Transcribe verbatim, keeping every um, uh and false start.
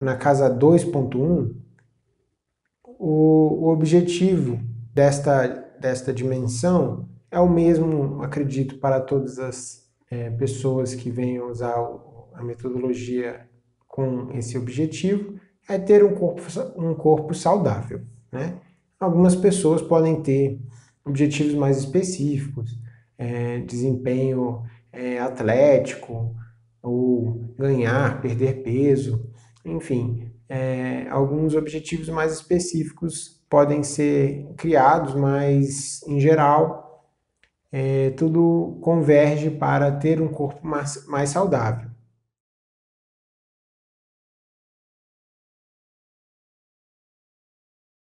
na casa dois ponto um, o, o objetivo desta, desta dimensão é o mesmo, acredito, para todas as é, pessoas que venham usar a metodologia com esse objetivo, é ter um corpo, um corpo saudável, né? Algumas pessoas podem ter objetivos mais específicos, é, desempenho é, atlético, ou ganhar, perder peso, enfim, é, alguns objetivos mais específicos podem ser criados, mas em geral é, tudo converge para ter um corpo mais, mais saudável.